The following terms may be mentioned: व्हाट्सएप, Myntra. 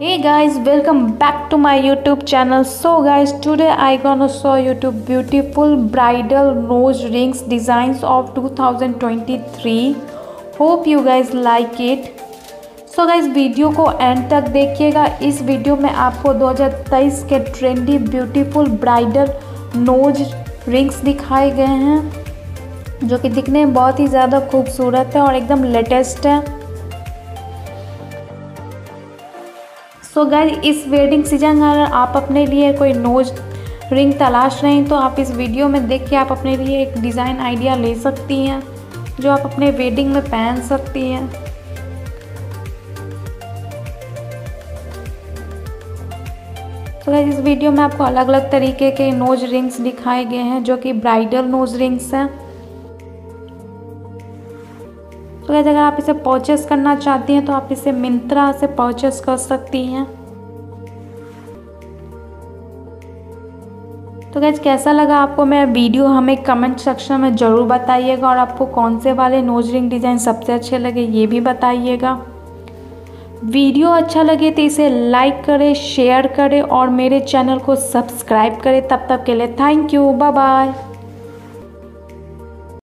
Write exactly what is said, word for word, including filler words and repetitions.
Hey guys, welcome back to my YouTube channel. So guys, today I gonna show you two beautiful bridal nose rings designs of two thousand twenty-three. Hope you guys like it. So guys, video को end तक देखिएगा. इस video में आपको दो हज़ार तेईस के trendy beautiful bridal nose rings दिखाए गए हैं जो कि दिखने में बहुत ही ज़्यादा खूबसूरत है और एकदम लेटेस्ट है. सो so गाइस, इस वेडिंग सीजन अगर आप अपने लिए कोई नोज रिंग तलाश रहे हैं तो आप इस वीडियो में देख के आप अपने लिए एक डिज़ाइन आइडिया ले सकती हैं जो आप अपने वेडिंग में पहन सकती हैं. तो गाइस, इस वीडियो में आपको अलग अलग तरीके के नोज रिंग्स दिखाए गए हैं जो कि ब्राइडल नोज रिंग्स हैं. तो गाइस, अगर आप इसे परचेस करना चाहती हैं तो आप इसे मिंत्रा से परचेस कर सकती हैं. तो गाइस, कैसा लगा आपको मेरा वीडियो हमें कमेंट सेक्शन में ज़रूर बताइएगा और आपको कौन से वाले नोज रिंग डिज़ाइन सबसे अच्छे लगे ये भी बताइएगा. वीडियो अच्छा लगे तो इसे लाइक करें, शेयर करें और मेरे चैनल को सब्सक्राइब करें. तब तक के लिए थैंक यू, बाय बाय.